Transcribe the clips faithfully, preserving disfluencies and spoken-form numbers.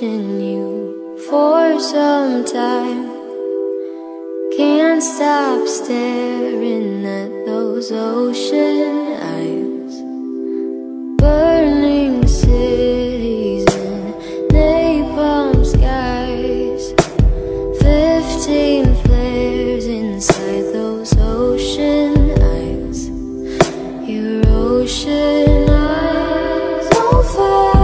wishing you for some time. Can't stop staring at those ocean eyes. Burning cities and napalm skies. Fifteen flares inside those ocean eyes. Your ocean eyes on fire.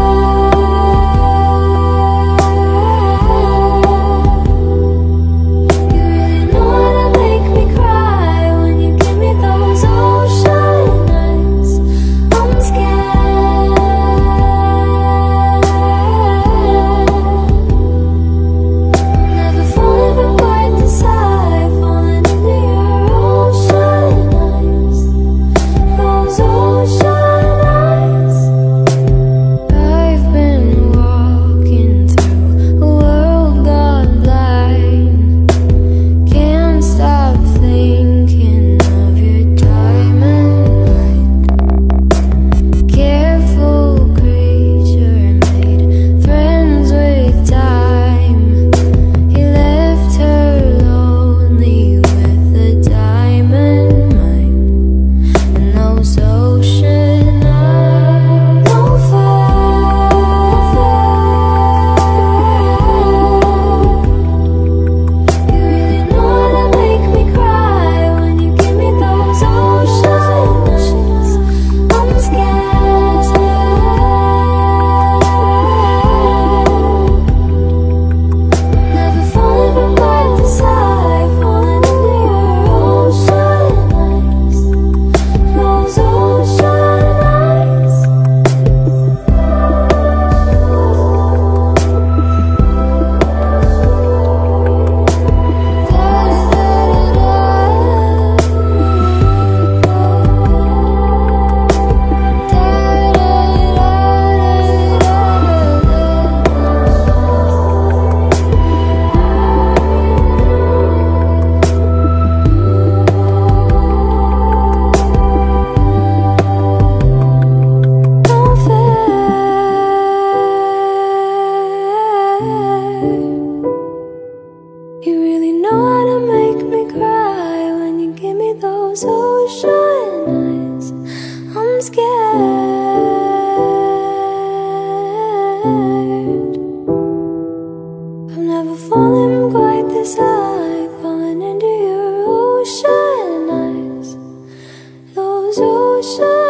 Falling quite this high, falling into your ocean eyes, those ocean eyes.